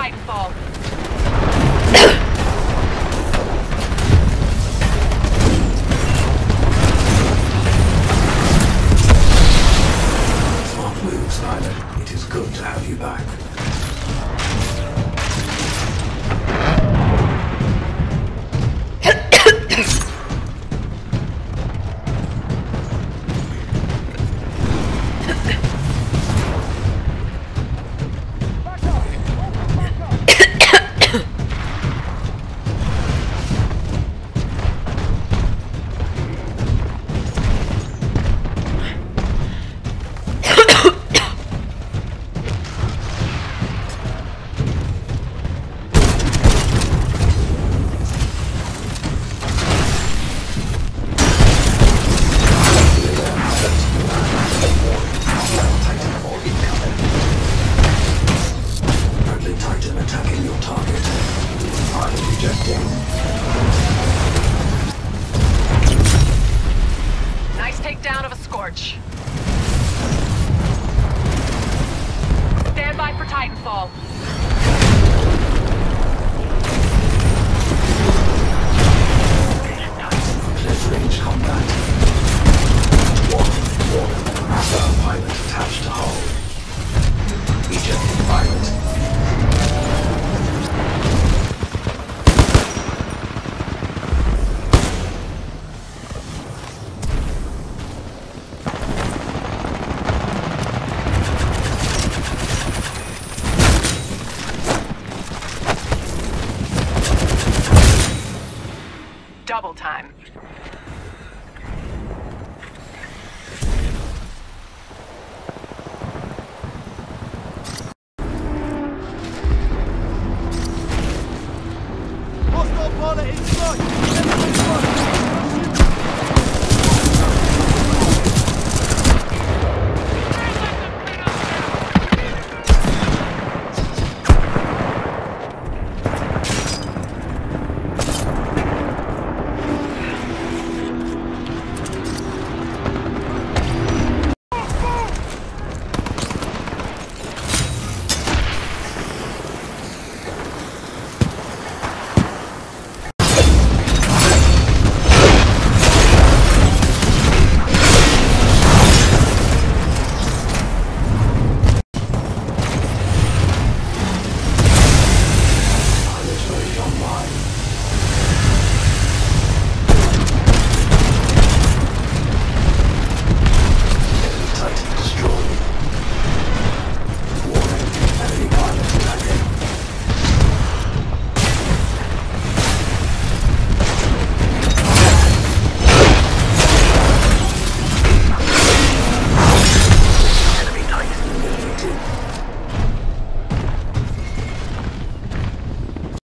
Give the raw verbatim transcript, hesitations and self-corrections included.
Titanfall. Smart move, Snyder. It is good to have you back. Double time.